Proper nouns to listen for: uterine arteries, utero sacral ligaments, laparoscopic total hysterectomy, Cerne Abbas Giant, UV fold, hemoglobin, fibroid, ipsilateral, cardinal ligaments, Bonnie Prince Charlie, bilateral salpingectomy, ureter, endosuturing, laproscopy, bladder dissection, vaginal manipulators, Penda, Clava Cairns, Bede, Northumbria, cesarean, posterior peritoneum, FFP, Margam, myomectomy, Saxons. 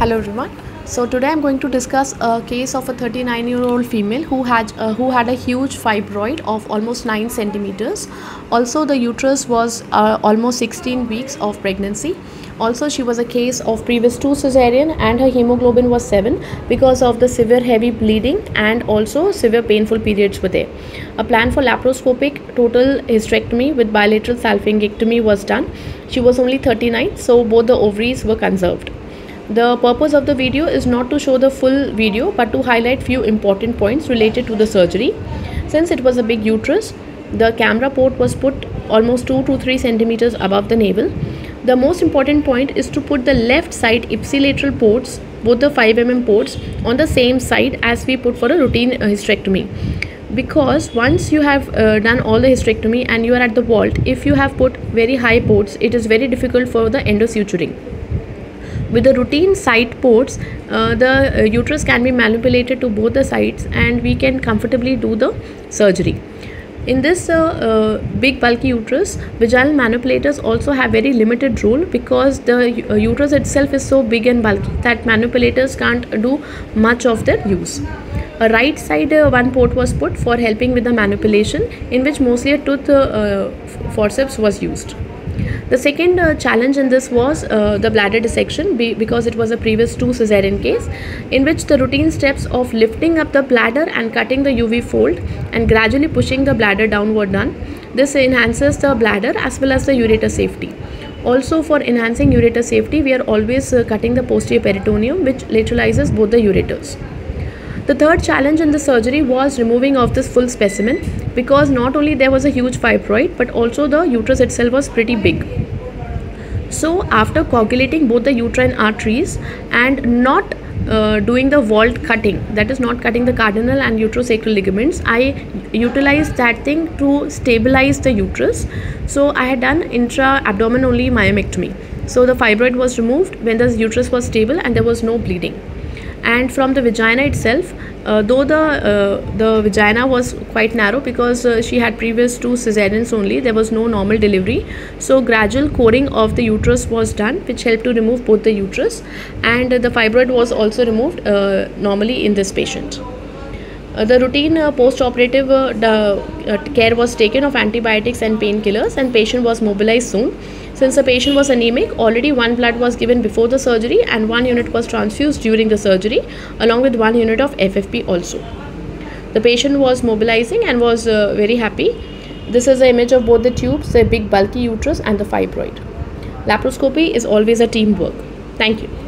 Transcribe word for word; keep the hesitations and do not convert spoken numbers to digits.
Hello everyone. So today I'm going to discuss a case of a thirty-nine year old female who had uh, who had a huge fibroid of almost nine centimeters. Also the uterus was uh, almost sixteen weeks of pregnancy. Also she was a case of previous two cesarean and her hemoglobin was seven because of the severe heavy bleeding, and also severe painful periods were there. A plan for laparoscopic total hysterectomy with bilateral salpingectomy was done. She was only thirty-nine, so both the ovaries were conserved. The purpose of the video is not to show the full video but to highlight few important points related to the surgery. Since it was a big uterus, the camera port was put almost two to three centimeters above the navel. The most important point is to put the left side ipsilateral ports, both the five millimeter ports, on the same side as we put for a routine hysterectomy. Because once you have uh, done all the hysterectomy and you are at the vault, if you have put very high ports, it is very difficult for the endosuturing. With the routine side ports, uh, the uh, uterus can be manipulated to both the sides and we can comfortably do the surgery. In this uh, uh, big bulky uterus, vaginal manipulators also have very limited role because the uh, uterus itself is so big and bulky that manipulators can't do much of their use. A right side uh, one port was put for helping with the manipulation, in which mostly a tooth uh, uh, forceps was used. The second uh, challenge in this was uh, the bladder dissection be because it was a previous two cesarean case, in which the routine steps of lifting up the bladder and cutting the U V fold and gradually pushing the bladder down were done. This enhances the bladder as well as the ureter safety. Also, for enhancing ureter safety, we are always uh, cutting the posterior peritoneum, which lateralizes both the ureters. The third challenge in the surgery was removing of this full specimen because not only there was a huge fibroid but also the uterus itself was pretty big. So after coagulating both the uterine arteries and not uh, doing the vault cutting, that is not cutting the cardinal and utero sacral ligaments, I utilized that thing to stabilize the uterus. So I had done intra abdomen only myomectomy. So the fibroid was removed when the uterus was stable and there was no bleeding. And from the vagina itself, uh, though the uh, the vagina was quite narrow because uh, she had previous two cesareans only, there was no normal delivery. So gradual coring of the uterus was done, which helped to remove both the uterus, and the fibroid was also removed uh, normally in this patient. Uh, the routine uh, post-operative uh, uh, care was taken of antibiotics and painkillers, and patient was mobilized soon. Since the patient was anemic, already one blood was given before the surgery and one unit was transfused during the surgery along with one unit of F F P also. The patient was mobilizing and was uh, very happy. This is the image of both the tubes, the big bulky uterus and the fibroid. Laparoscopy is always a teamwork. Thank you.